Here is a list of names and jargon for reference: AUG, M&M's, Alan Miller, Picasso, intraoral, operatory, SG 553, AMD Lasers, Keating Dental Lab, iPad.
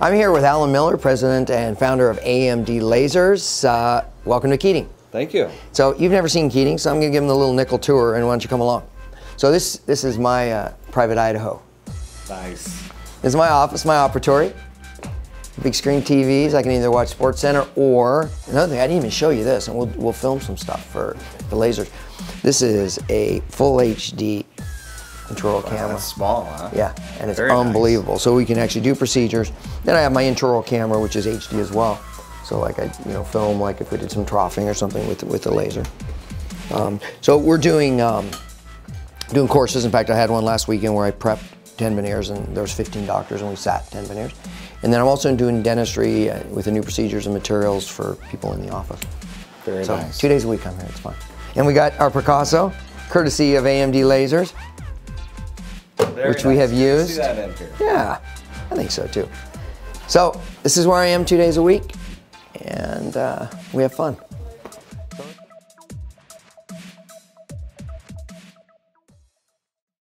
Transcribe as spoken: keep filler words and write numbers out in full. I'm here with Alan Miller, president and founder of A M D Lasers. Uh, welcome to Keating. Thank you. So you've never seen Keating, so I'm going to give them the little nickel tour, and why don't you come along? So this this is my uh, private Idaho. Nice. This is my office, my operatory. Big screen T Vs. I can either watch Sports Center or another thing. I didn't even show you this, and we'll we'll film some stuff for the lasers. This is a full H D intraoral wow, camera. That's small, huh? Yeah, and it's very unbelievable. Nice. So we can actually do procedures. Then I have my intraoral camera, which is H D as well. So like I, you know, film like if we did some troughing or something with with the laser. Um, so we're doing um, doing courses. In fact, I had one last weekend where I prepped ten veneers, and there was fifteen doctors, and we sat ten veneers. And then I'm also doing dentistry with the new procedures and materials for people in the office. Very so nice. Two days a week I'm here, it's fun. And we got our Picasso, courtesy of A M D Lasers, Very which nice. we have used. See that in here. Yeah, I think so too. So this is where I am two days a week, and uh, we have fun.